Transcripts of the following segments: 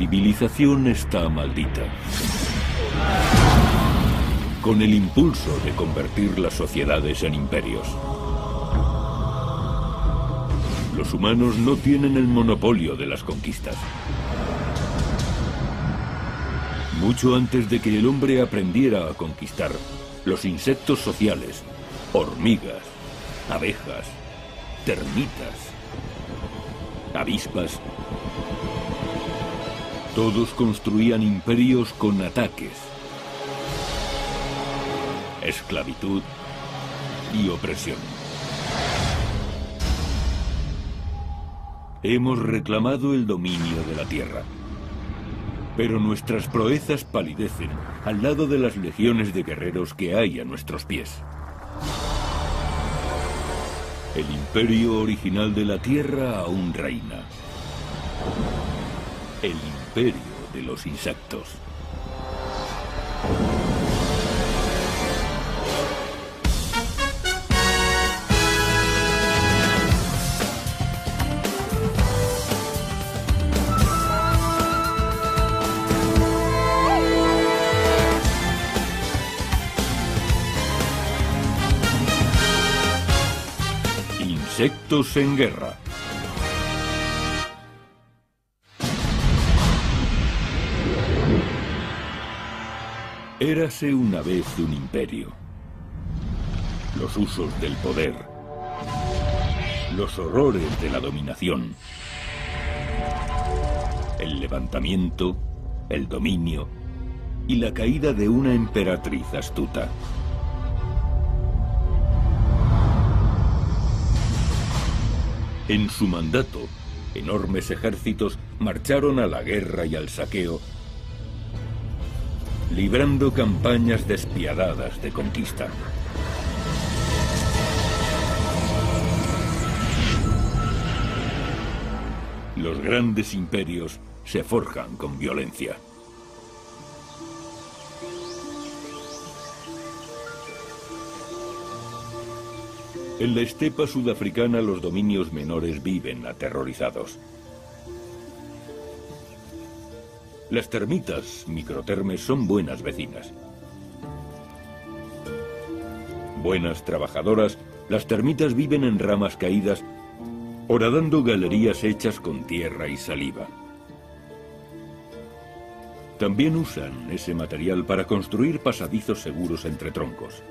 civilización está maldita. Con el impulso de convertir las sociedades en imperios. Los humanos no tienen el monopolio de las conquistas. Mucho antes de que el hombre aprendiera a conquistar, los insectos sociales, hormigas, abejas, termitas, avispas, todos construían imperios con ataques, esclavitud y opresión. Hemos reclamado el dominio de la tierra. Pero nuestras proezas palidecen al lado de las legiones de guerreros que hay a nuestros pies. El imperio original de la tierra aún reina. El imperio de los insectos. Insectos en guerra. Érase una vez un imperio. Los usos del poder, los horrores de la dominación, el levantamiento, el dominio y la caída de una emperatriz astuta. En su mandato, enormes ejércitos marcharon a la guerra y al saqueo, librando campañas despiadadas de conquista. Los grandes imperios se forjan con violencia. En la estepa sudafricana los dominios menores viven aterrorizados. Las termitas, microtermes, son buenas vecinas. Buenas trabajadoras, las termitas viven en ramas caídas, horadando galerías hechas con tierra y saliva. También usan ese material para construir pasadizos seguros entre troncos.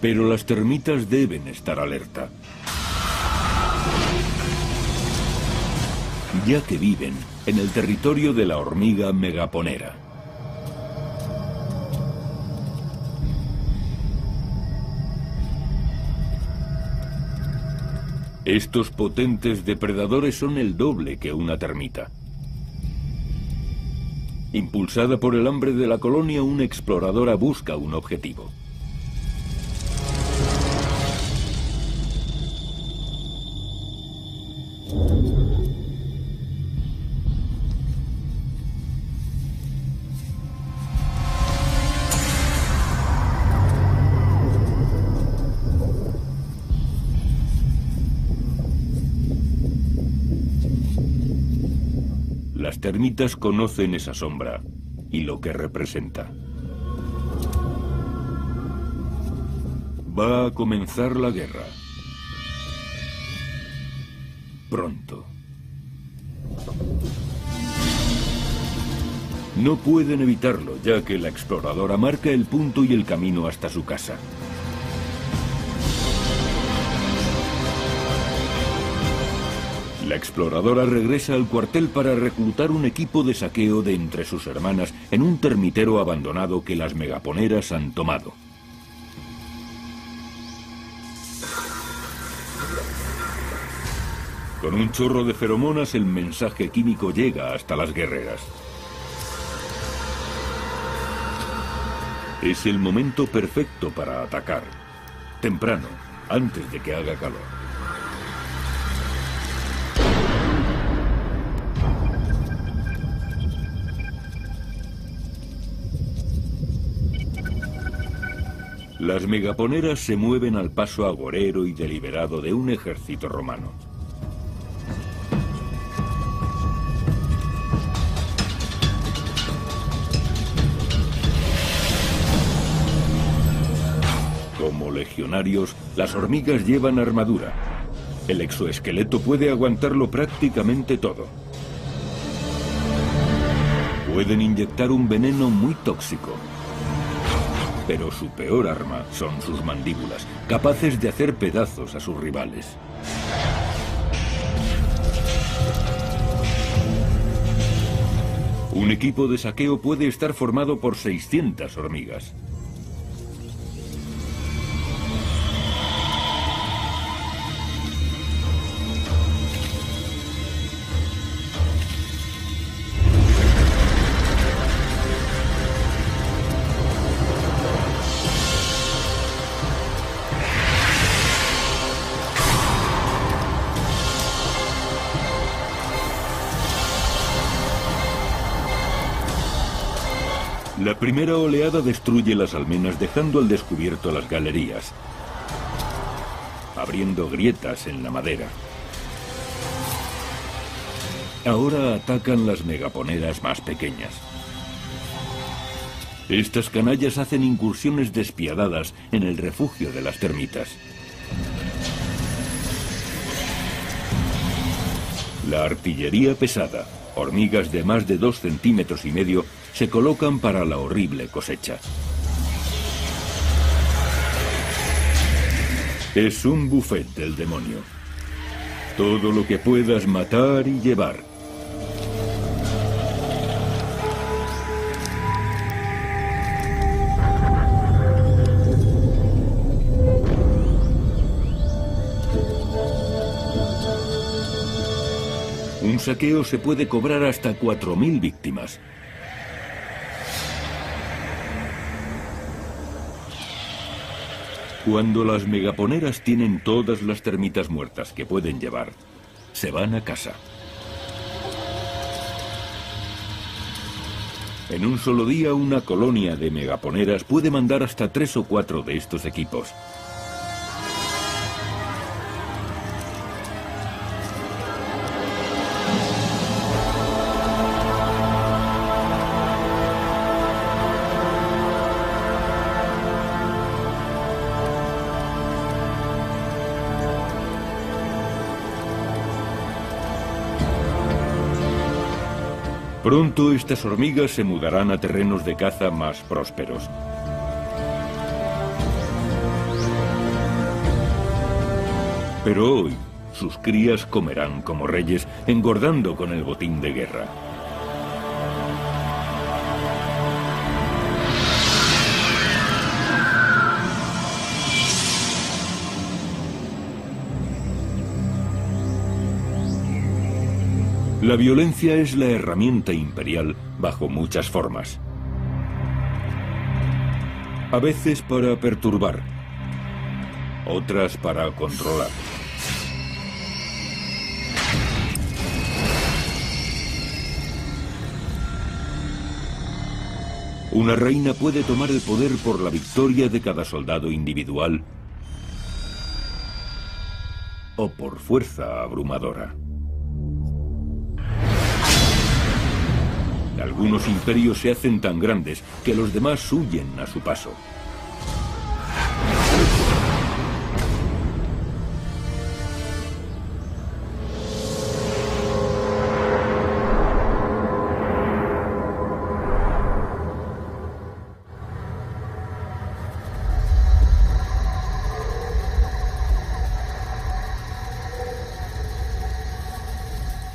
Pero las termitas deben estar alerta, ya que viven en el territorio de la hormiga megaponera. Estos potentes depredadores son el doble que una termita. Impulsada por el hambre de la colonia, una exploradora busca un objetivo. Las termitas conocen esa sombra y lo que representa. Va a comenzar la guerra. Pronto. No pueden evitarlo, ya que la exploradora marca el punto y el camino hasta su casa. La exploradora regresa al cuartel para reclutar un equipo de saqueo de entre sus hermanas en un termitero abandonado que las megaponeras han tomado. Con un chorro de feromonas el mensaje químico llega hasta las guerreras. Es el momento perfecto para atacar, temprano, antes de que haga calor. Las megaponeras se mueven al paso agorero y deliberado de un ejército romano. Como legionarios, las hormigas llevan armadura. El exoesqueleto puede aguantarlo prácticamente todo. Pueden inyectar un veneno muy tóxico. Pero su peor arma son sus mandíbulas, capaces de hacer pedazos a sus rivales. Un equipo de saqueo puede estar formado por 600 hormigas. La primera oleada destruye las almenas dejando al descubierto las galerías, abriendo grietas en la madera. Ahora atacan las megaponeras más pequeñas. Estas canallas hacen incursiones despiadadas en el refugio de las termitas. La artillería pesada, hormigas de más de 2,5 centímetros, se colocan para la horrible cosecha. Es un buffet del demonio. Todo lo que puedas matar y llevar. Un saqueo se puede cobrar hasta 4.000 víctimas. Cuando las megaponeras tienen todas las termitas muertas que pueden llevar, se van a casa. En un solo día, una colonia de megaponeras puede mandar hasta 3 o 4 de estos equipos. Pronto estas hormigas se mudarán a terrenos de caza más prósperos. Pero hoy, sus crías comerán como reyes, engordando con el botín de guerra. La violencia es la herramienta imperial bajo muchas formas. A veces para perturbar, otras para controlar. Una reina puede tomar el poder por la victoria de cada soldado individual o por fuerza abrumadora. Algunos imperios se hacen tan grandes que los demás huyen a su paso.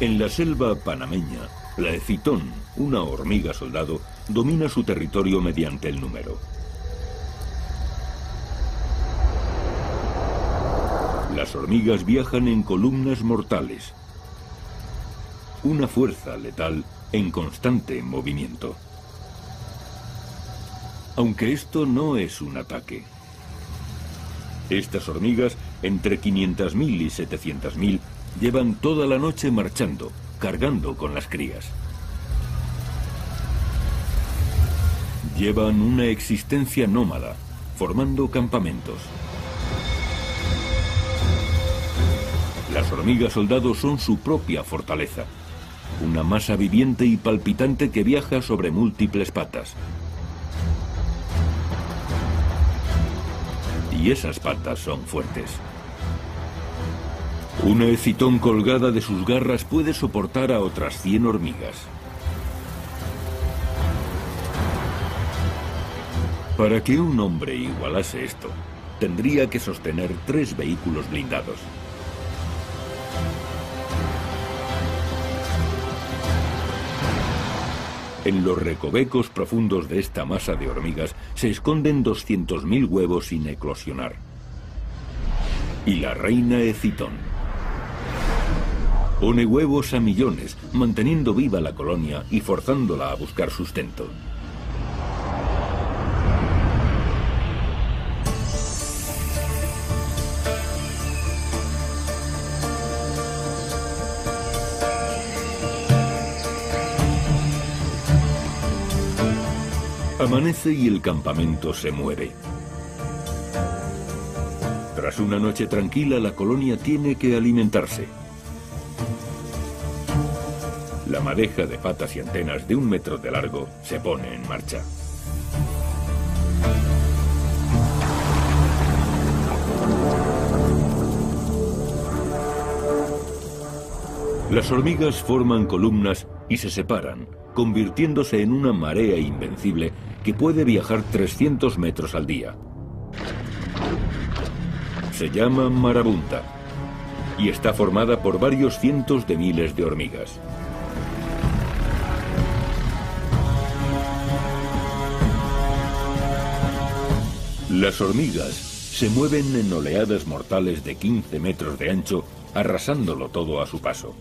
En la selva panameña, la Eciton, una hormiga soldado, domina su territorio mediante el número. Las hormigas viajan en columnas mortales. Una fuerza letal en constante movimiento. Aunque esto no es un ataque. Estas hormigas, entre 500.000 y 700.000, llevan toda la noche marchando, cargando con las crías. Llevan una existencia nómada, formando campamentos. Las hormigas soldado son su propia fortaleza, una masa viviente y palpitante que viaja sobre múltiples patas. Y esas patas son fuertes. Una ecitón colgada de sus garras puede soportar a otras 100 hormigas. Para que un hombre igualase esto, tendría que sostener 3 vehículos blindados. En los recovecos profundos de esta masa de hormigas se esconden 200.000 huevos sin eclosionar. Y la reina Ecitón pone huevos a millones, manteniendo viva la colonia y forzándola a buscar sustento. Amanece y el campamento se mueve. Tras una noche tranquila, la colonia tiene que alimentarse. La madeja de patas y antenas de 1 metro de largo se pone en marcha. Las hormigas forman columnas y se separan, convirtiéndose en una marea invencible que puede viajar 300 metros al día. Se llama marabunta y está formada por varios cientos de miles de hormigas. Las hormigas se mueven en oleadas mortales de 15 metros de ancho, arrasándolo todo a su paso.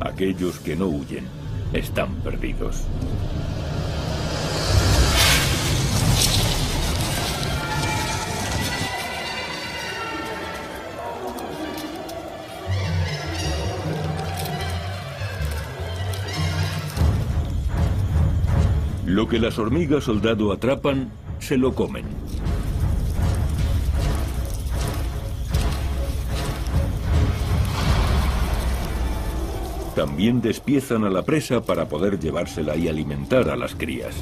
Aquellos que no huyen están perdidos. Lo que las hormigas soldado atrapan, se lo comen. También despiezan a la presa para poder llevársela y alimentar a las crías.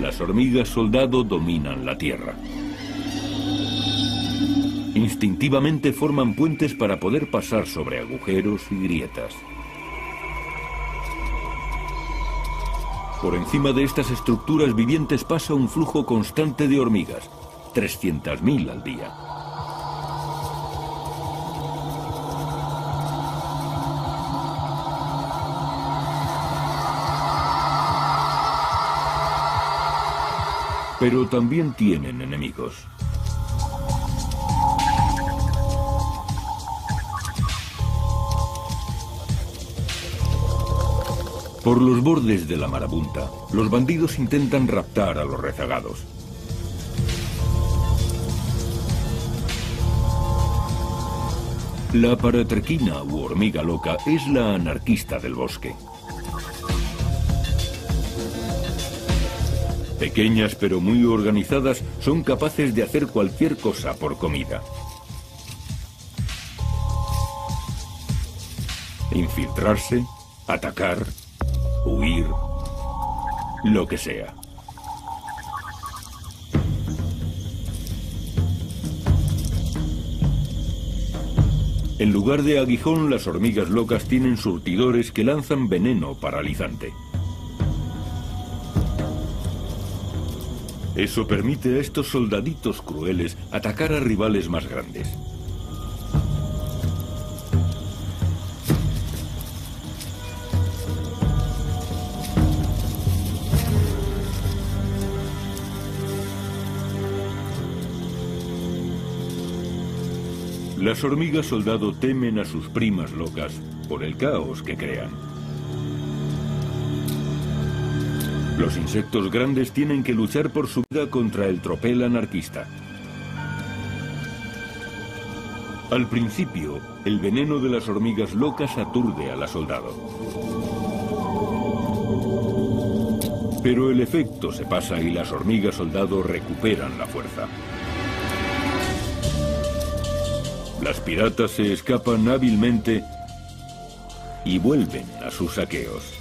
Las hormigas soldado dominan la tierra. Instintivamente forman puentes para poder pasar sobre agujeros y grietas. Por encima de estas estructuras vivientes pasa un flujo constante de hormigas, 300.000 al día. Pero también tienen enemigos. Por los bordes de la marabunta, los bandidos intentan raptar a los rezagados. La paratrechina u hormiga loca es la anarquista del bosque. Pequeñas pero muy organizadas, son capaces de hacer cualquier cosa por comida. Infiltrarse, atacar, huir, lo que sea. En lugar de aguijón, las hormigas locas tienen surtidores que lanzan veneno paralizante. Eso permite a estos soldaditos crueles atacar a rivales más grandes. Las hormigas soldado temen a sus primas locas por el caos que crean. Los insectos grandes tienen que luchar por su vida contra el tropel anarquista. Al principio, el veneno de las hormigas locas aturde a la soldado. Pero el efecto se pasa y las hormigas soldado recuperan la fuerza. Las piratas se escapan hábilmente y vuelven a sus saqueos.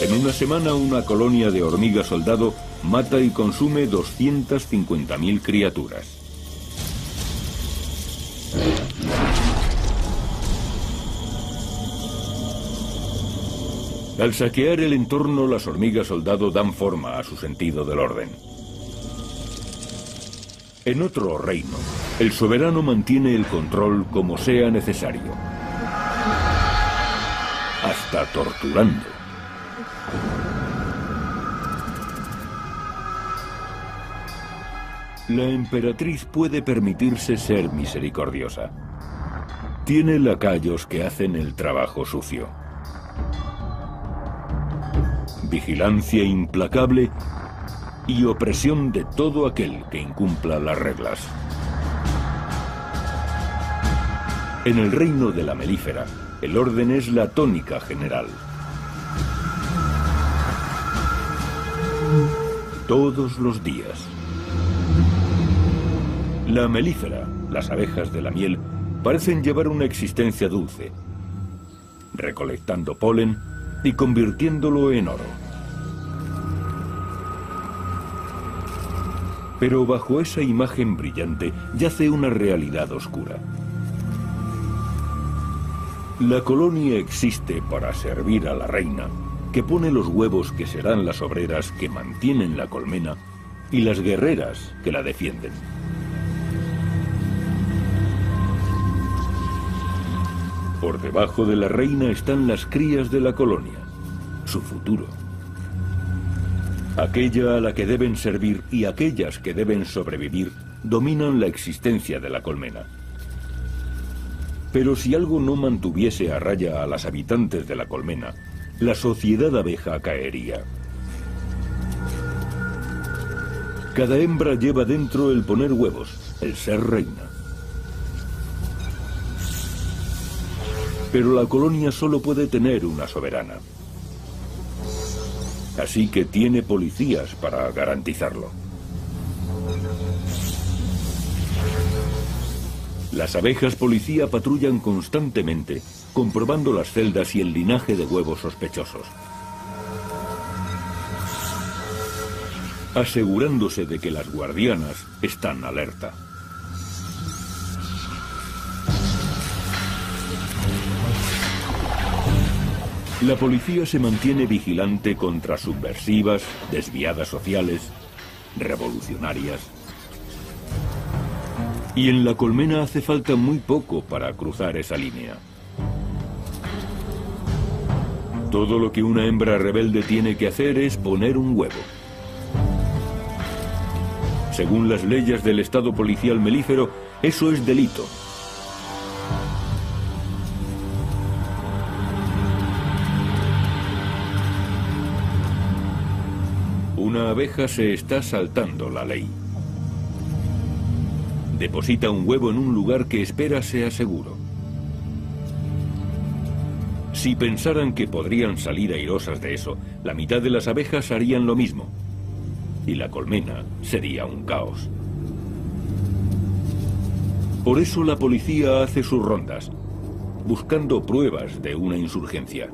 En una semana, una colonia de hormigas soldado mata y consume 250.000 criaturas. Al saquear el entorno, las hormigas soldado dan forma a su sentido del orden. En otro reino, el soberano mantiene el control como sea necesario, hasta torturando. La emperatriz puede permitirse ser misericordiosa. Tiene lacayos que hacen el trabajo sucio. Vigilancia implacable y opresión de todo aquel que incumpla las reglas. En el reino de la melífera, el orden es la tónica general. Todos los días. La melífera, las abejas de la miel, parecen llevar una existencia dulce, recolectando polen y convirtiéndolo en oro. Pero bajo esa imagen brillante yace una realidad oscura. La colonia existe para servir a la reina, que pone los huevos que serán las obreras que mantienen la colmena y las guerreras que la defienden. Por debajo de la reina están las crías de la colonia, su futuro. Aquella a la que deben servir y aquellas que deben sobrevivir dominan la existencia de la colmena. Pero si algo no mantuviese a raya a las habitantes de la colmena, la sociedad abeja caería. Cada hembra lleva dentro el poner huevos, el ser reina. Pero la colonia solo puede tener una soberana. Así que tiene policías para garantizarlo. Las abejas policía patrullan constantemente, comprobando las celdas y el linaje de huevos sospechosos, asegurándose de que las guardianas están alerta. La policía se mantiene vigilante contra subversivas, desviadas sociales, revolucionarias. Y en la colmena hace falta muy poco para cruzar esa línea. Todo lo que una hembra rebelde tiene que hacer es poner un huevo. Según las leyes del Estado policial melífero, eso es delito. Una abeja se está saltando la ley. Deposita un huevo en un lugar que espera sea seguro. Si pensaran que podrían salir airosas de eso, la mitad de las abejas harían lo mismo. Y la colmena sería un caos. Por eso la policía hace sus rondas, buscando pruebas de una insurgencia.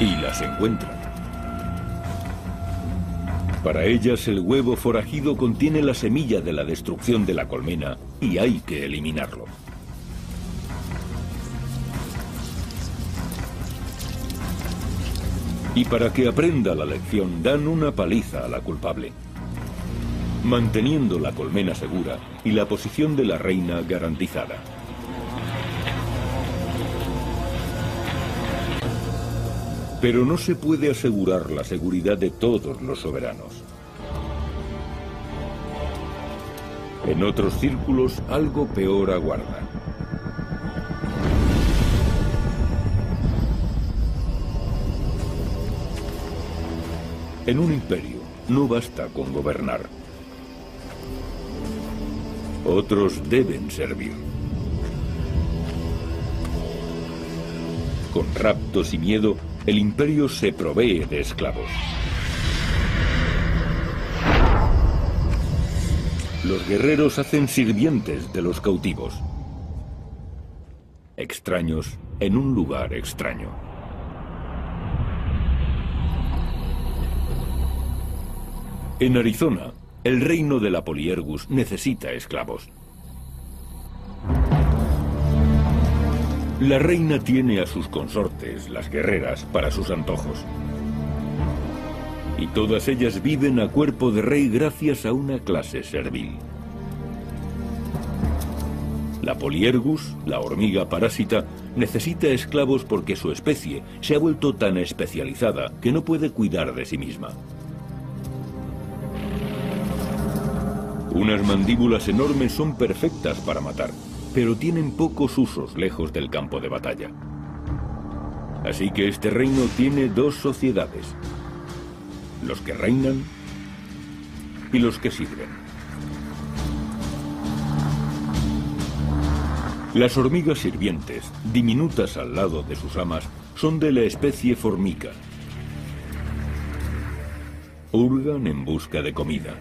Y las encuentran. Para ellas el huevo forajido contiene la semilla de la destrucción de la colmena y hay que eliminarlo. Y para que aprenda la lección dan una paliza a la culpable, manteniendo la colmena segura y la posición de la reina garantizada. Pero no se puede asegurar la seguridad de todos los soberanos. En otros círculos algo peor aguarda. En un imperio no basta con gobernar. Otros deben servir. Con raptos y miedo, el imperio se provee de esclavos. Los guerreros hacen sirvientes de los cautivos. Extraños en un lugar extraño. En Arizona, el reino de la Polyergus necesita esclavos. La reina tiene a sus consortes, las guerreras, para sus antojos. Y todas ellas viven a cuerpo de rey gracias a una clase servil. La Polyergus, la hormiga parásita, necesita esclavos porque su especie se ha vuelto tan especializada que no puede cuidar de sí misma. Unas mandíbulas enormes son perfectas para matar, pero tienen pocos usos lejos del campo de batalla. Así que este reino tiene dos sociedades: los que reinan y los que sirven. Las hormigas sirvientes, diminutas al lado de sus amas, son de la especie formica. Hurgan en busca de comida.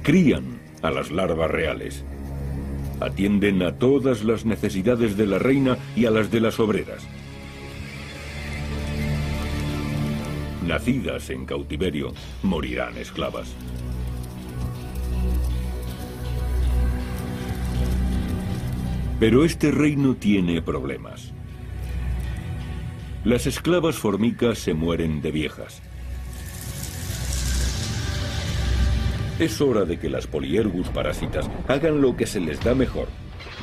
Crían a las larvas reales. Atienden a todas las necesidades de la reina y a las de las obreras. Nacidas en cautiverio, morirán esclavas. Pero este reino tiene problemas. Las esclavas formicas se mueren de viejas. Es hora de que las Polyergus parásitas hagan lo que se les da mejor: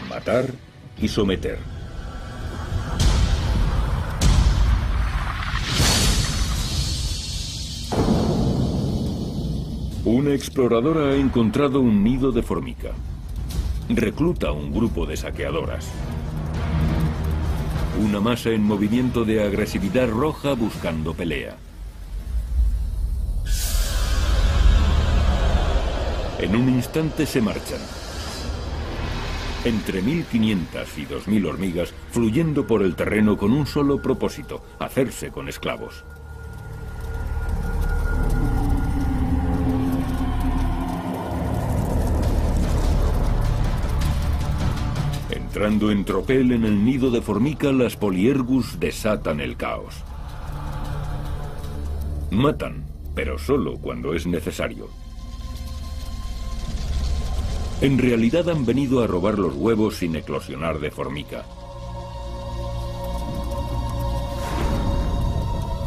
matar y someter. Una exploradora ha encontrado un nido de formica. Recluta a un grupo de saqueadoras. Una masa en movimiento de agresividad roja buscando pelea. En un instante se marchan. Entre 1.500 y 2.000 hormigas fluyendo por el terreno con un solo propósito: hacerse con esclavos. Entrando en tropel en el nido de formica, las Polyergus desatan el caos. Matan, pero solo cuando es necesario. En realidad han venido a robar los huevos sin eclosionar de formica.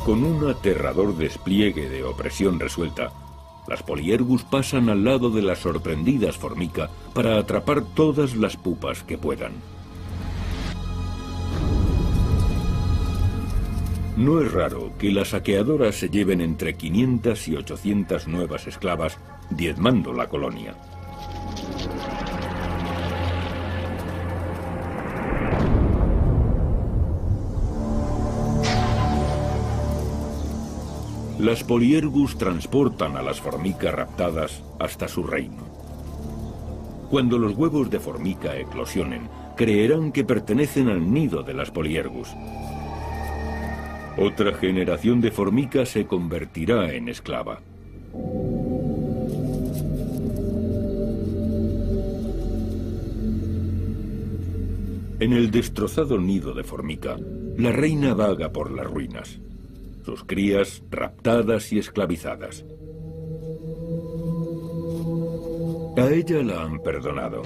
Con un aterrador despliegue de opresión resuelta, las Polyergus pasan al lado de las sorprendidas formica para atrapar todas las pupas que puedan. No es raro que las saqueadoras se lleven entre 500 y 800 nuevas esclavas, diezmando la colonia. Las Polyergus transportan a las formicas raptadas hasta su reino. Cuando los huevos de formica eclosionen, creerán que pertenecen al nido de las Polyergus. Otra generación de formica se convertirá en esclava. En el destrozado nido de formica, la reina vaga por las ruinas. Sus crías raptadas y esclavizadas. A ella la han perdonado.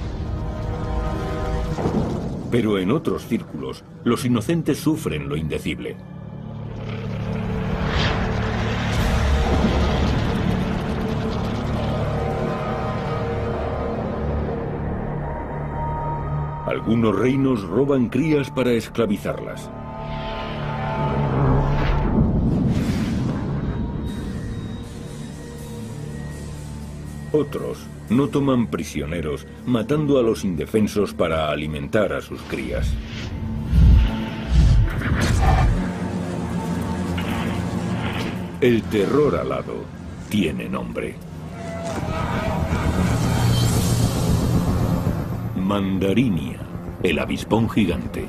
Pero en otros círculos, los inocentes sufren lo indecible. Algunos reinos roban crías para esclavizarlas. Otros no toman prisioneros, matando a los indefensos para alimentar a sus crías. El terror alado tiene nombre. Mandarinia, el avispón gigante.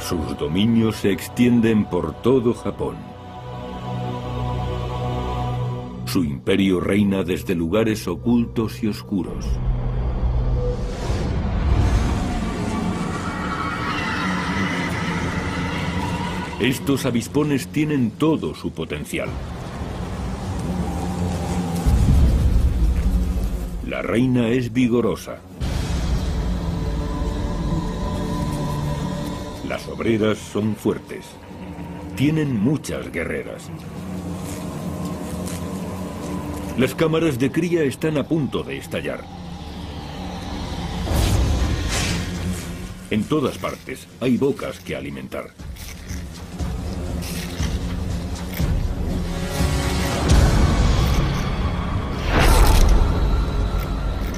Sus dominios se extienden por todo Japón. Su imperio reina desde lugares ocultos y oscuros. Estos avispones tienen todo su potencial. La reina es vigorosa. Las obreras son fuertes. Tienen muchas guerreras. Las cámaras de cría están a punto de estallar. En todas partes hay bocas que alimentar.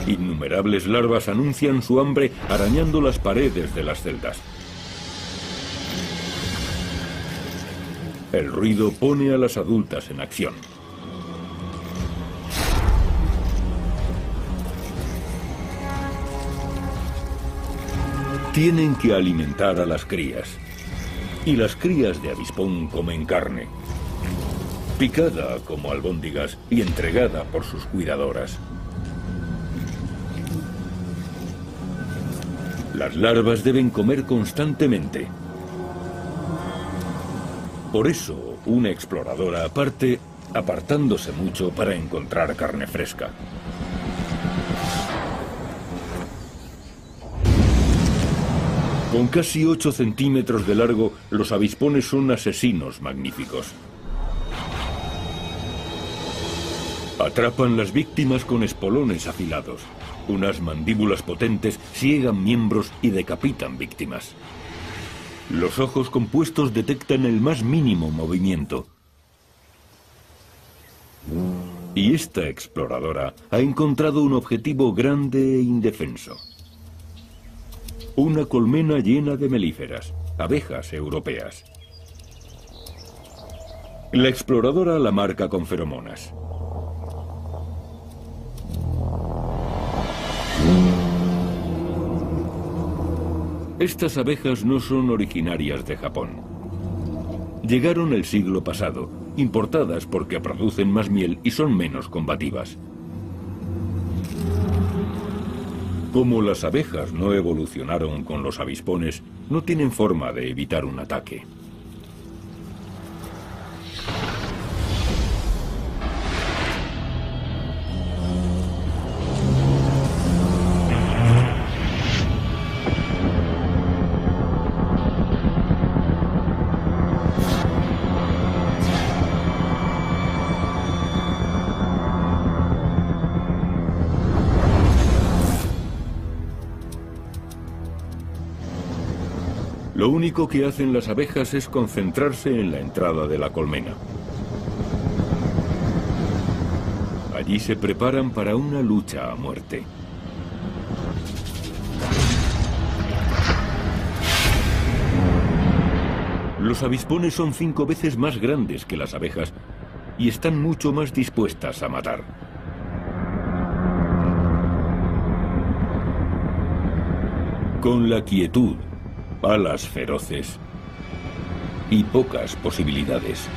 Innumerables larvas anuncian su hambre arañando las paredes de las celdas. El ruido pone a las adultas en acción. Tienen que alimentar a las crías. Y las crías de avispón comen carne, picada como albóndigas y entregada por sus cuidadoras. Las larvas deben comer constantemente. Por eso, una exploradora parte, apartándose mucho para encontrar carne fresca. Con casi 8 centímetros de largo, los avispones son asesinos magníficos. Atrapan las víctimas con espolones afilados. Unas mandíbulas potentes siegan miembros y decapitan víctimas. Los ojos compuestos detectan el más mínimo movimiento. Y esta exploradora ha encontrado un objetivo grande e indefenso. Una colmena llena de melíferas, abejas europeas. La exploradora la marca con feromonas. Estas abejas no son originarias de Japón. Llegaron el siglo pasado, importadas porque producen más miel y son menos combativas. Como las abejas no evolucionaron con los avispones, no tienen forma de evitar un ataque. Lo único que hacen las abejas es concentrarse en la entrada de la colmena. Allí se preparan para una lucha a muerte. Los avispones son 5 veces más grandes que las abejas y están mucho más dispuestas a matar. Con la quietud, alas feroces y pocas posibilidades.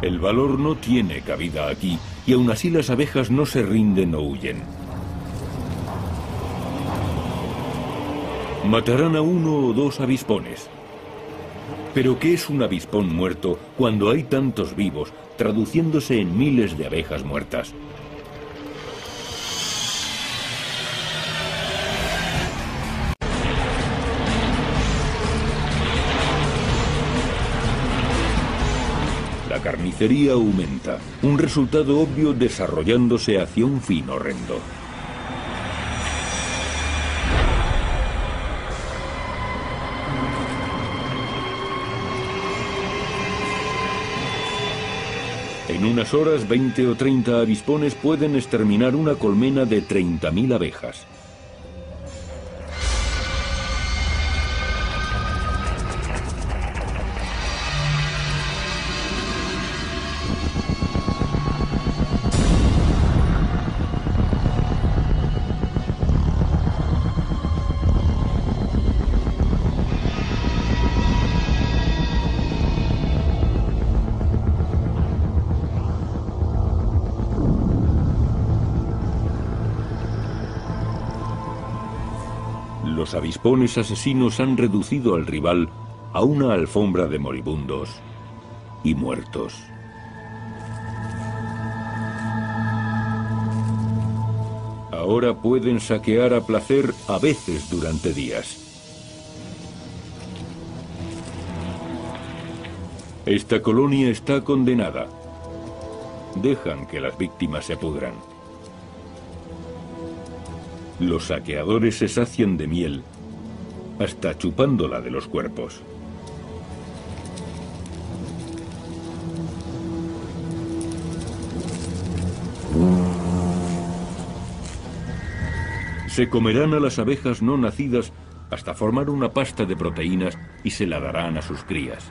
El valor no tiene cabida aquí, y aún así las abejas no se rinden o huyen. Matarán a 1 o 2 avispones. Pero ¿qué es un avispón muerto cuando hay tantos vivos, traduciéndose en miles de abejas muertas? La carnicería aumenta, un resultado obvio desarrollándose hacia un fin horrendo. En unas horas, 20 o 30 avispones pueden exterminar una colmena de 30.000 abejas. Los avispones asesinos han reducido al rival a una alfombra de moribundos y muertos. Ahora pueden saquear a placer, a veces durante días. Esta colonia está condenada. Dejan que las víctimas se pudran. Los saqueadores se sacian de miel, hasta chupándola de los cuerpos. Se comerán a las abejas no nacidas hasta formar una pasta de proteínas y se la darán a sus crías.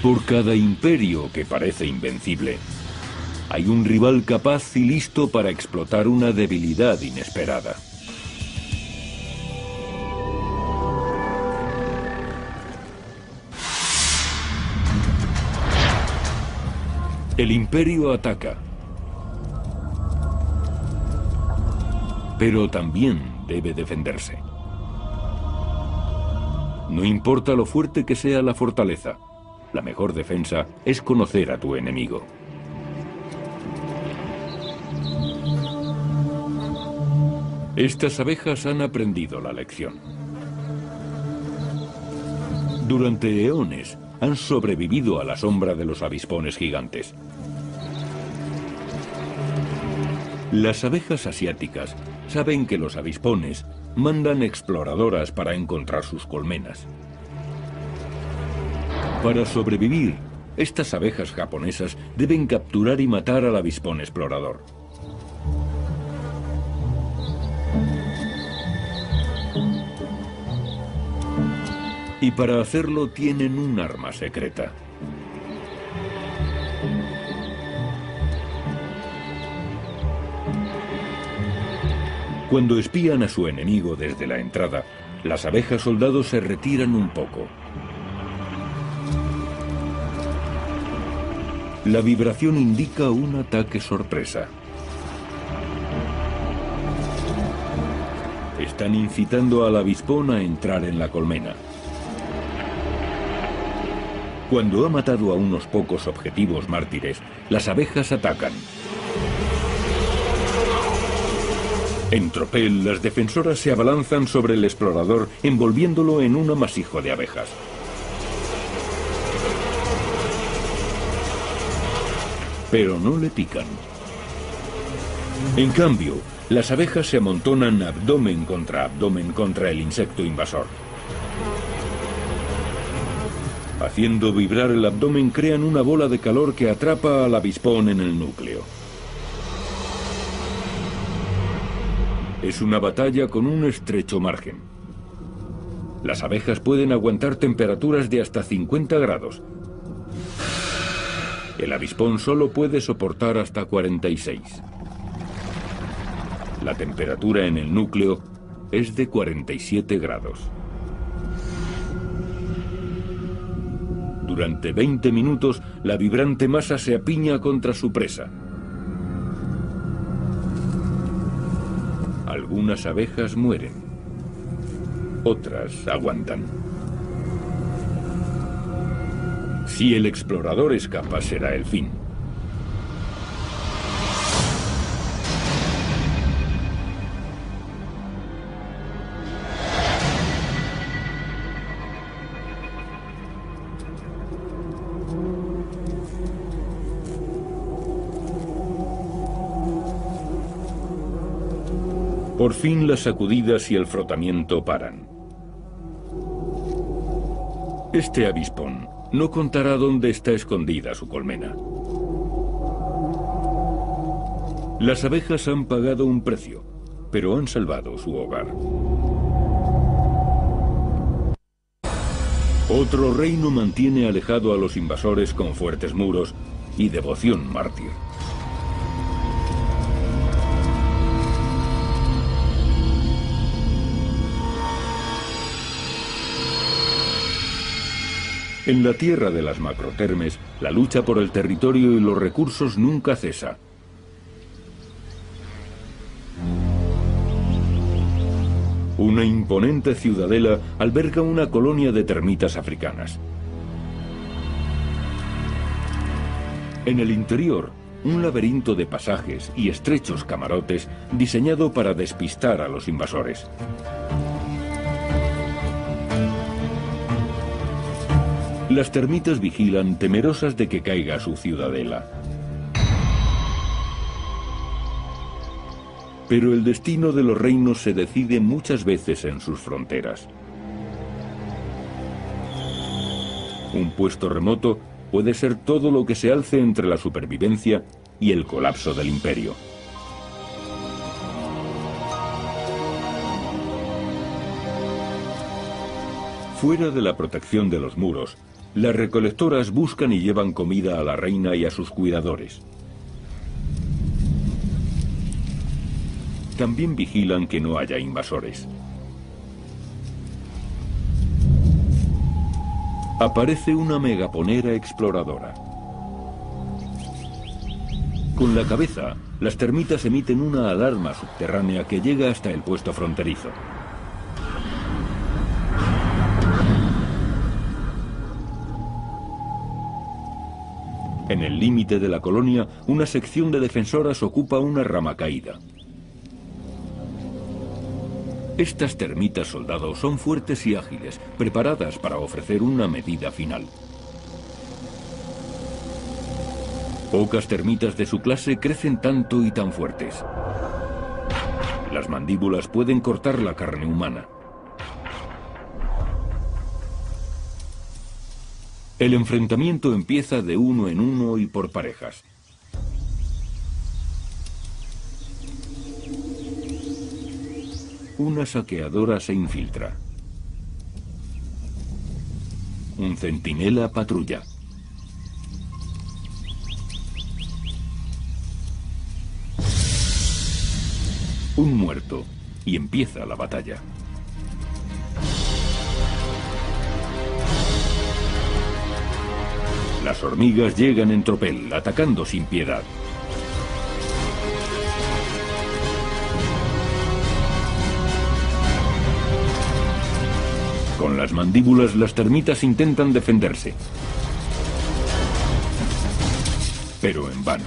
Por cada imperio que parece invencible, hay un rival capaz y listo para explotar una debilidad inesperada. El imperio ataca, pero también debe defenderse. No importa lo fuerte que sea la fortaleza, la mejor defensa es conocer a tu enemigo. Estas abejas han aprendido la lección. Durante eones han sobrevivido a la sombra de los avispones gigantes. Las abejas asiáticas saben que los avispones mandan exploradoras para encontrar sus colmenas. Para sobrevivir, estas abejas japonesas deben capturar y matar al avispón explorador. Y para hacerlo tienen un arma secreta. Cuando espían a su enemigo desde la entrada, las abejas soldado se retiran un poco. La vibración indica un ataque sorpresa. Están incitando al avispón a entrar en la colmena. Cuando ha matado a unos pocos objetivos mártires, las abejas atacan. En tropel, las defensoras se abalanzan sobre el explorador, envolviéndolo en un amasijo de abejas. Pero no le pican. En cambio, las abejas se amontonan abdomen contra el insecto invasor. Haciendo vibrar el abdomen, crean una bola de calor que atrapa al avispón en el núcleo. Es una batalla con un estrecho margen. Las abejas pueden aguantar temperaturas de hasta 50 grados. El avispón solo puede soportar hasta 46. La temperatura en el núcleo es de 47 grados. Durante 20 minutos, la vibrante masa se apiña contra su presa. Algunas abejas mueren, otras aguantan. Si el explorador escapa, será el fin. Por fin las sacudidas y el frotamiento paran. Este avispón no contará dónde está escondida su colmena. Las abejas han pagado un precio, pero han salvado su hogar. Otro reino mantiene alejado a los invasores con fuertes muros y devoción mártir. En la tierra de las macrotermes, la lucha por el territorio y los recursos nunca cesa. Una imponente ciudadela alberga una colonia de termitas africanas. En el interior, un laberinto de pasajes y estrechos camarotes diseñado para despistar a los invasores. Las termitas vigilan, temerosas de que caiga su ciudadela. Pero el destino de los reinos se decide muchas veces en sus fronteras. Un puesto remoto puede ser todo lo que se alce entre la supervivencia y el colapso del imperio. Fuera de la protección de los muros, las recolectoras buscan y llevan comida a la reina y a sus cuidadores. También vigilan que no haya invasores. Aparece una megaponera exploradora. Con la cabeza, las termitas emiten una alarma subterránea que llega hasta el puesto fronterizo. En el límite de la colonia, una sección de defensoras ocupa una rama caída. Estas termitas soldado son fuertes y ágiles, preparadas para ofrecer una medida final. Pocas termitas de su clase crecen tanto y tan fuertes. Las mandíbulas pueden cortar la carne humana. El enfrentamiento empieza de uno en uno y por parejas. Una saqueadora se infiltra. Un centinela patrulla. Un muerto y empieza la batalla. Las hormigas llegan en tropel, atacando sin piedad. Con las mandíbulas, las termitas intentan defenderse, pero en vano.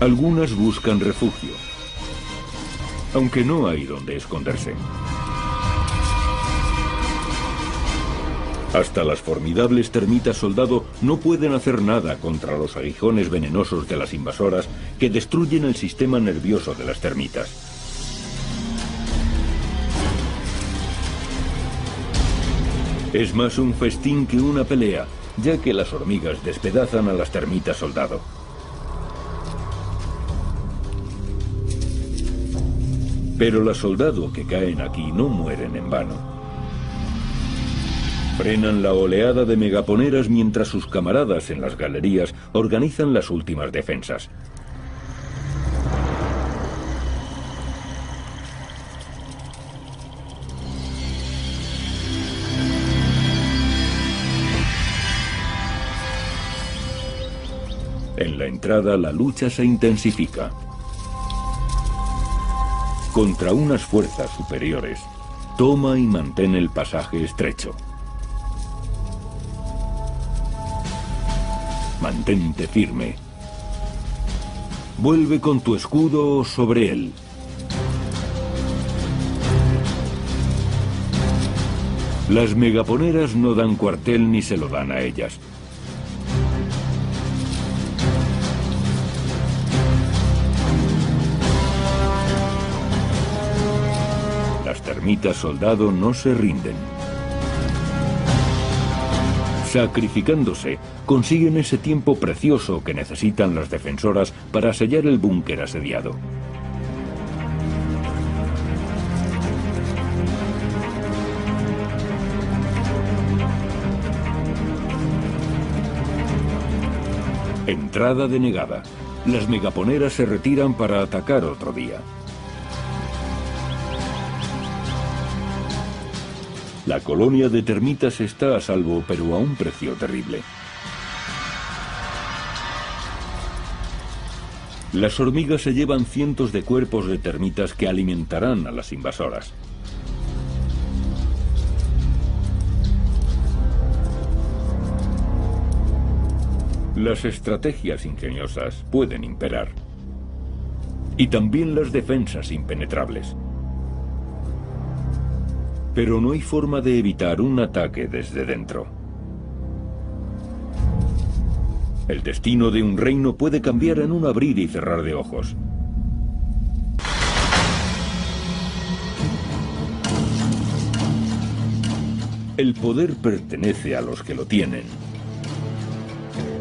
Algunas buscan refugio, aunque no hay donde esconderse. Hasta las formidables termitas soldado no pueden hacer nada contra los aguijones venenosos de las invasoras que destruyen el sistema nervioso de las termitas. Es más un festín que una pelea, ya que las hormigas despedazan a las termitas soldado. Pero las soldado que caen aquí no mueren en vano. Frenan la oleada de megaponeras mientras sus camaradas en las galerías organizan las últimas defensas. En la entrada la lucha se intensifica contra unas fuerzas superiores. Toma y mantén el pasaje estrecho. Mantente firme. Vuelve con tu escudo sobre él. Las megaponeras no dan cuartel ni se lo dan a ellas. ermitas soldado no se rinden. Sacrificándose, consiguen ese tiempo precioso que necesitan las defensoras para sellar el búnker asediado. Entrada denegada. Las megaponeras se retiran para atacar otro día. La colonia de termitas está a salvo, pero a un precio terrible. Las hormigas se llevan cientos de cuerpos de termitas que alimentarán a las invasoras. Las estrategias ingeniosas pueden imperar. Y también las defensas impenetrables. Pero no hay forma de evitar un ataque desde dentro. El destino de un reino puede cambiar en un abrir y cerrar de ojos. El poder pertenece a los que lo tienen.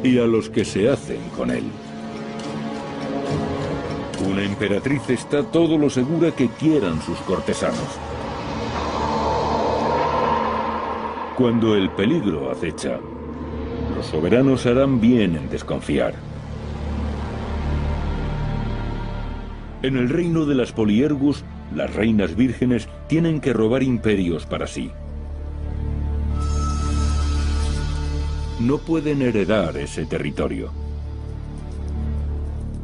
Y a los que se hacen con él. Una emperatriz está todo lo segura que quieran sus cortesanos. Cuando el peligro acecha, los soberanos harán bien en desconfiar. En el reino de las Polyergus, las reinas vírgenes tienen que robar imperios para sí. No pueden heredar ese territorio.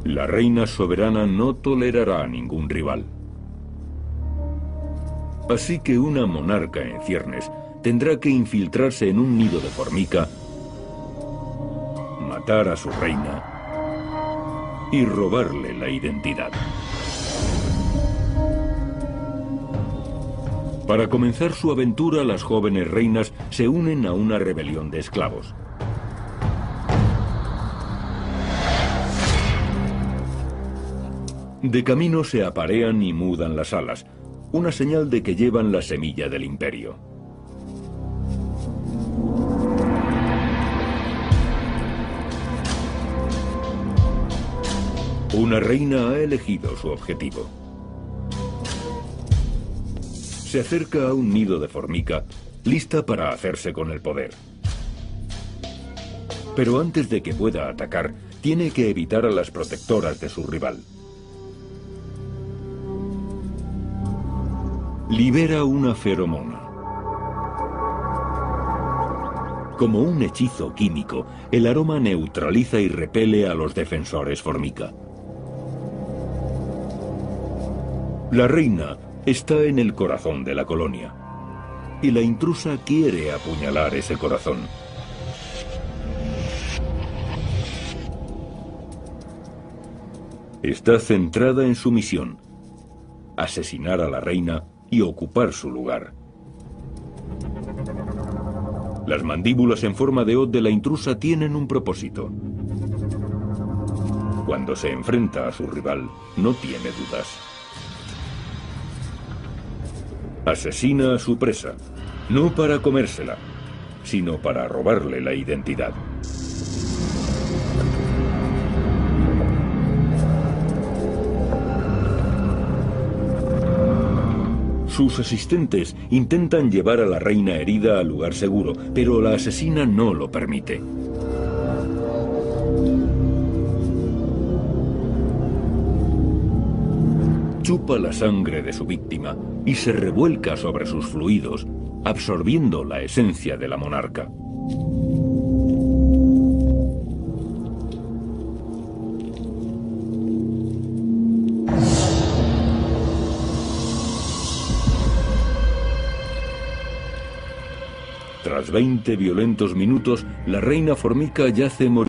La reina soberana no tolerará a ningún rival. Así que una monarca en ciernes tendrá que infiltrarse en un nido de formica, matar a su reina y robarle la identidad. Para comenzar su aventura, las jóvenes reinas se unen a una rebelión de esclavos. De camino se aparean y mudan las alas, una señal de que llevan la semilla del imperio. Una reina ha elegido su objetivo. Se acerca a un nido de formica, lista para hacerse con el poder. Pero antes de que pueda atacar, tiene que evitar a las protectoras de su rival. Libera una feromona. Como un hechizo químico, el aroma neutraliza y repele a los defensores formica. La reina está en el corazón de la colonia, y la intrusa quiere apuñalar ese corazón. Está centrada en su misión: asesinar a la reina y ocupar su lugar. Las mandíbulas en forma de hoz de la intrusa tienen un propósito. Cuando se enfrenta a su rival, no tiene dudas. Asesina a su presa, no para comérsela, sino para robarle la identidad. Sus asistentes intentan llevar a la reina herida al lugar seguro, pero la asesina no lo permite. Chupa la sangre de su víctima y se revuelca sobre sus fluidos, absorbiendo la esencia de la monarca. Tras 20 violentos minutos, la reina formica yace moribunda.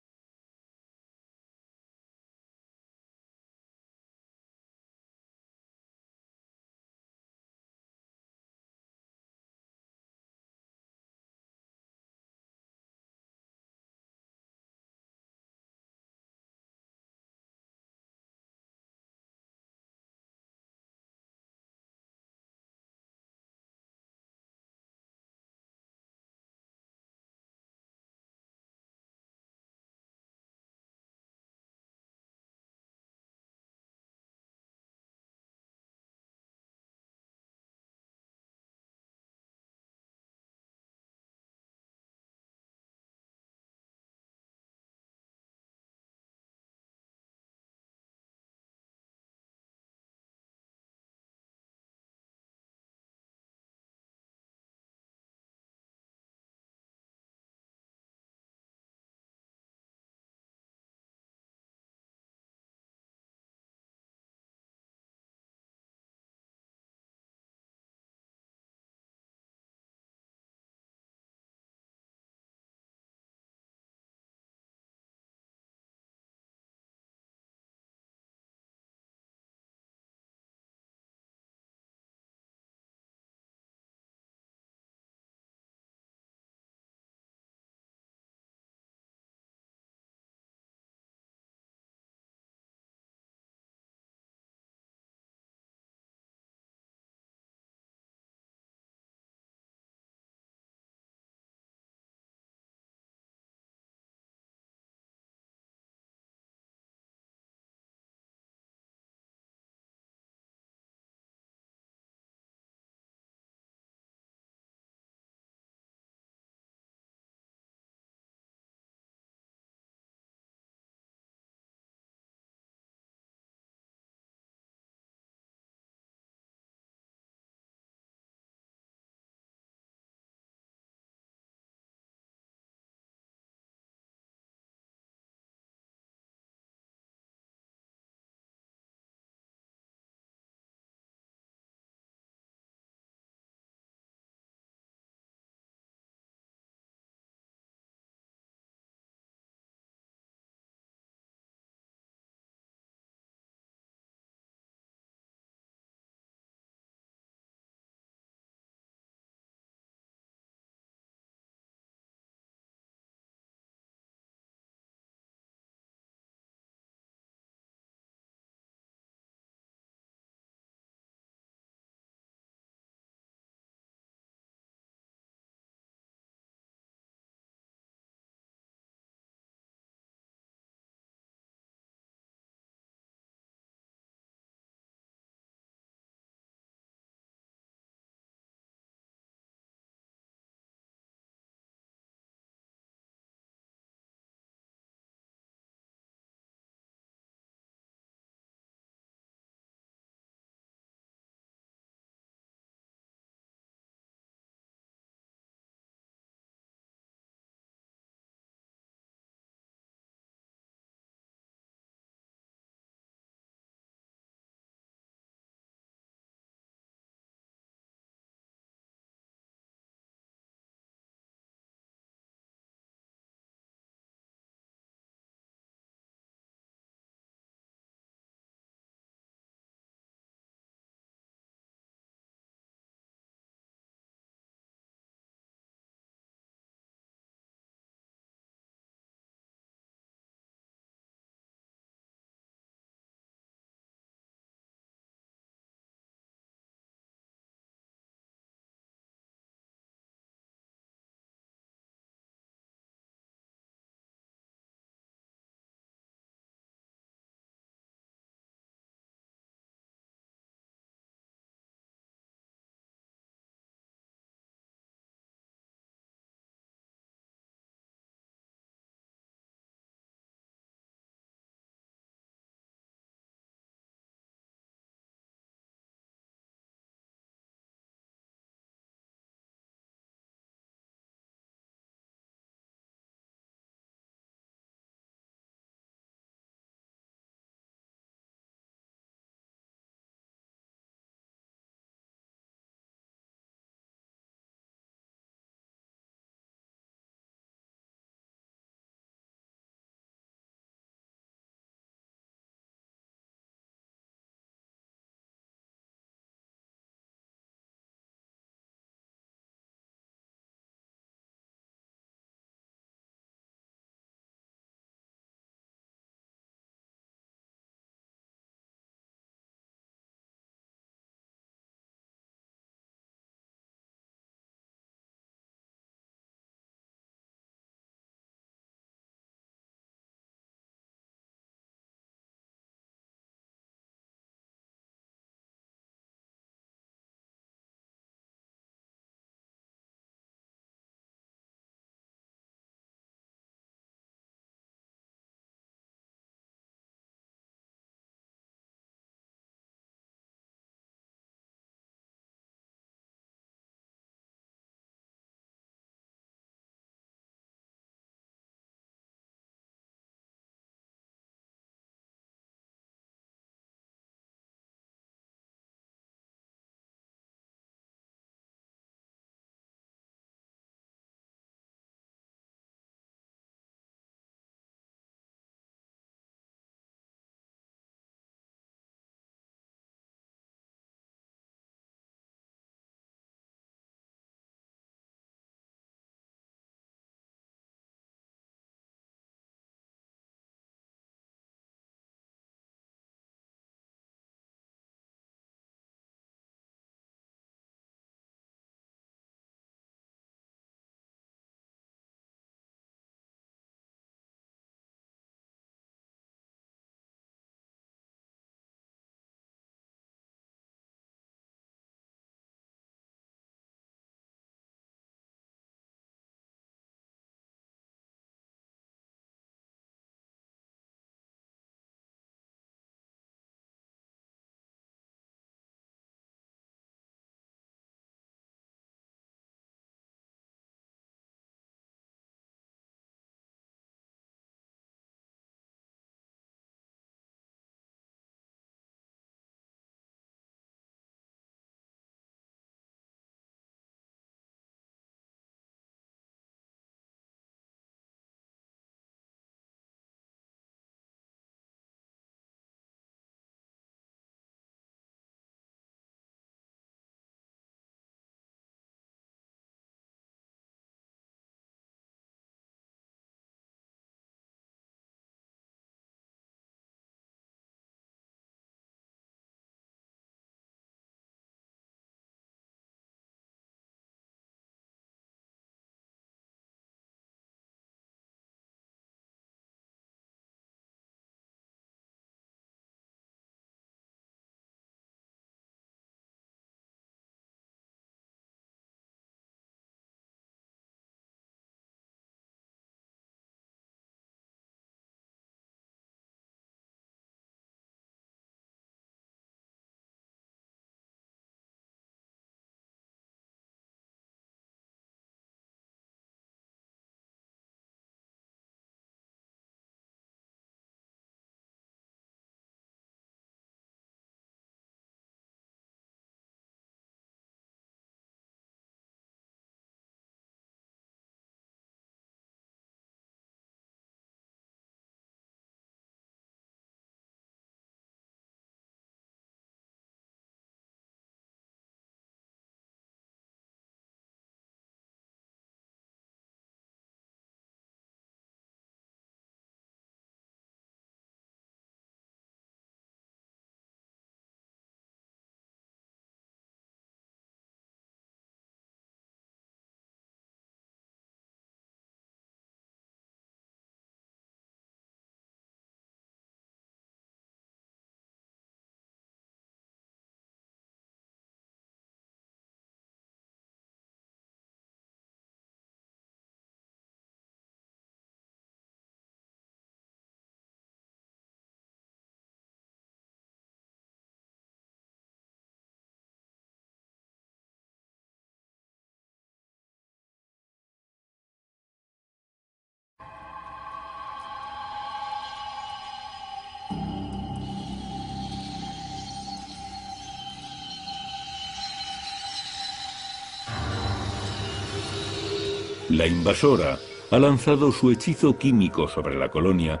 la invasora, ha lanzado su hechizo químico sobre la colonia,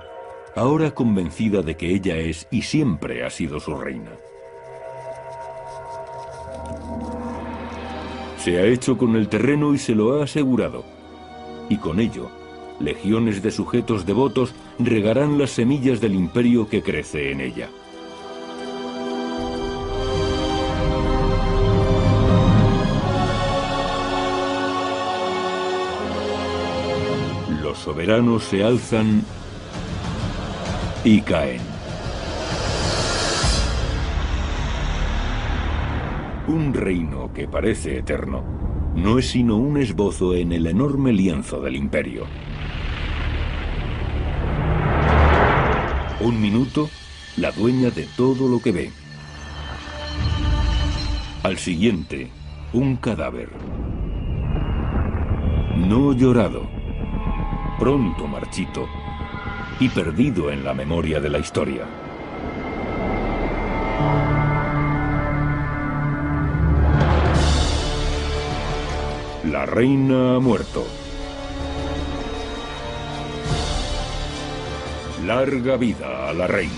ahora convencida de que ella es y siempre ha sido su reina. Se ha hecho con el terreno y se lo ha asegurado. Y con ello, legiones de sujetos devotos regarán las semillas del imperio que crece en ella. Los soberanos se alzan y caen. Un reino que parece eterno no es sino un esbozo en el enorme lienzo del imperio. Un minuto, la dueña de todo lo que ve. Al siguiente, un cadáver. No llorado, pronto marchito y perdido en la memoria de la historia. La reina ha muerto. Larga vida a la reina.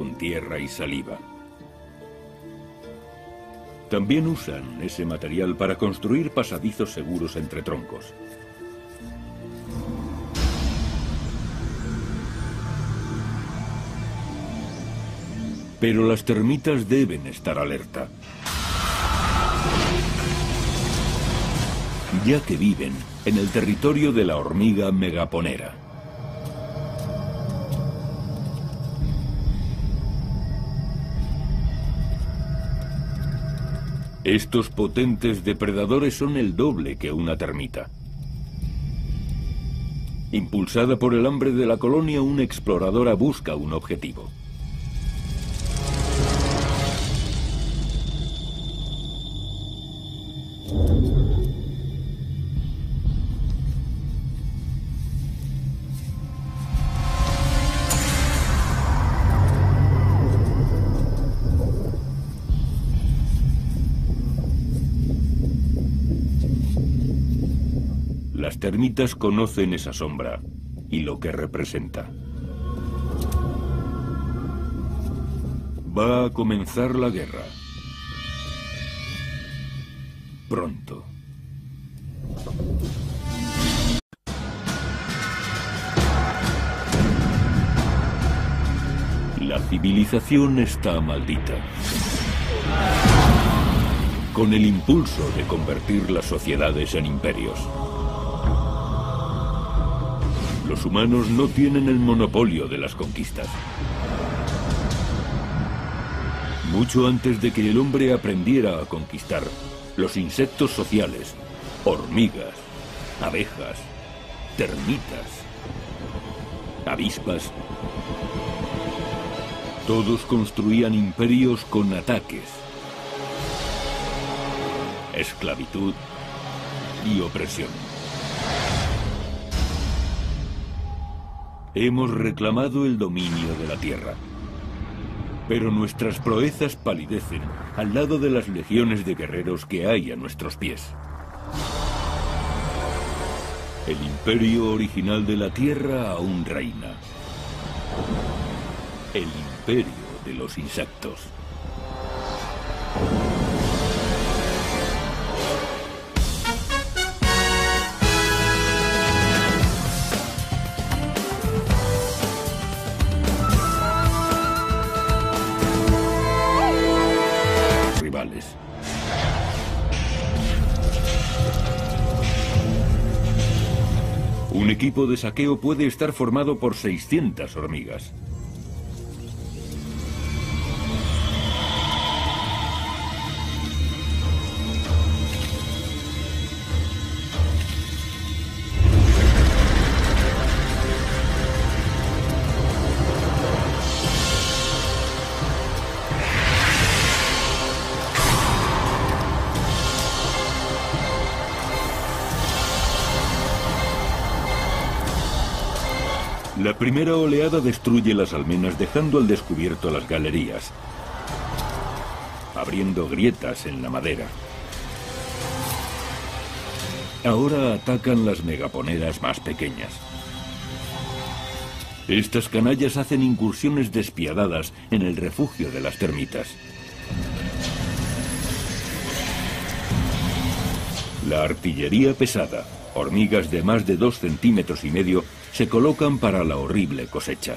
Con tierra y saliva. También usan ese material para construir pasadizos seguros entre troncos. Pero las termitas deben estar alerta, ya que viven en el territorio de la hormiga megaponera. Estos potentes depredadores son el doble que una termita. Impulsada por el hambre de la colonia, una exploradora busca un objetivo. Las termitas conocen esa sombra y lo que representa. Va a comenzar la guerra. Pronto. La civilización está maldita. con el impulso de convertir las sociedades en imperios. Los humanos no tienen el monopolio de las conquistas. Mucho antes de que el hombre aprendiera a conquistar, los insectos sociales, hormigas, abejas, termitas, avispas, todos construían imperios con ataques, esclavitud y opresión. Hemos reclamado el dominio de la tierra. Pero nuestras proezas palidecen al lado de las legiones de guerreros que hay a nuestros pies. El imperio original de la tierra aún reina. El imperio de los insectos. Un equipo de saqueo puede estar formado por 600 hormigas. La primera oleada destruye las almenas dejando al descubierto las galerías, abriendo grietas en la madera. Ahora atacan las megaponeras más pequeñas. Estas canallas hacen incursiones despiadadas en el refugio de las termitas. La artillería pesada, hormigas de más de 2,5 centímetros, se colocan para la horrible cosecha.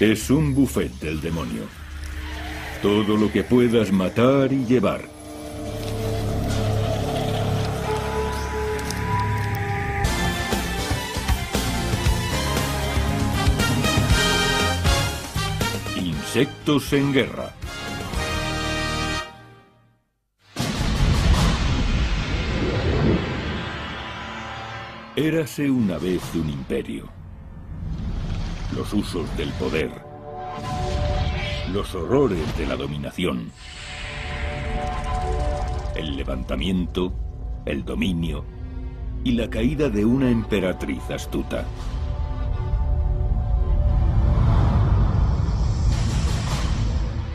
Es un buffet del demonio. Todo lo que puedas matar y llevar. Insectos en guerra. Érase una vez un imperio. Los usos del poder, los horrores de la dominación, el levantamiento, el dominio y la caída de una emperatriz astuta.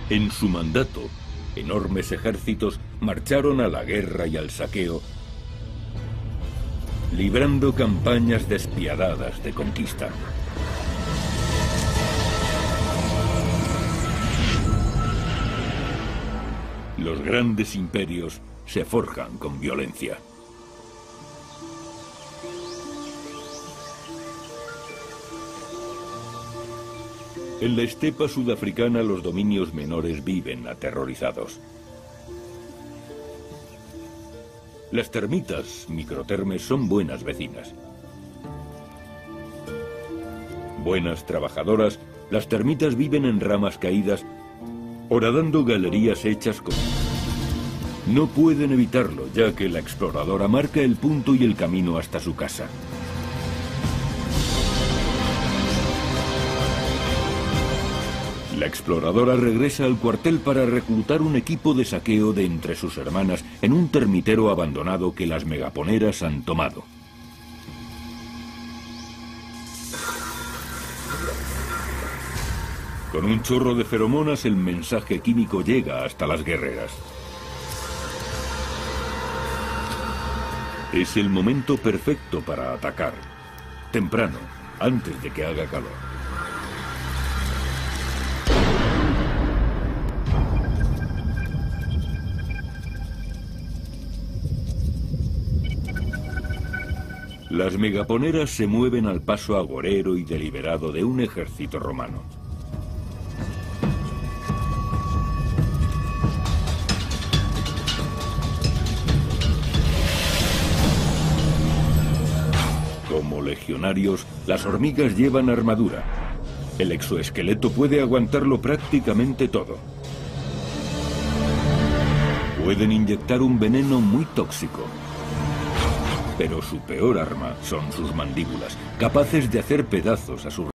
En su mandato, enormes ejércitos marcharon a la guerra y al saqueo, librando campañas despiadadas de conquista. Los grandes imperios se forjan con violencia. En la estepa sudafricana los dominios menores viven aterrorizados. Las termitas, microtermes, son buenas vecinas. Buenas trabajadoras, las termitas viven en ramas caídas, horadando galerías hechas con... No pueden evitarlo, ya que la exploradora marca el punto y el camino hasta su casa. La exploradora regresa al cuartel para reclutar un equipo de saqueo de entre sus hermanas en un termitero abandonado que las megaponeras han tomado. Con un chorro de feromonas el mensaje químico llega hasta las guerreras. Es el momento perfecto para atacar. Temprano, antes de que haga calor. Las megaponeras se mueven al paso agorero y deliberado de un ejército romano. Como legionarios, las hormigas llevan armadura. El exoesqueleto puede aguantarlo prácticamente todo. Pueden inyectar un veneno muy tóxico. Pero su peor arma son sus mandíbulas, capaces de hacer pedazos a sus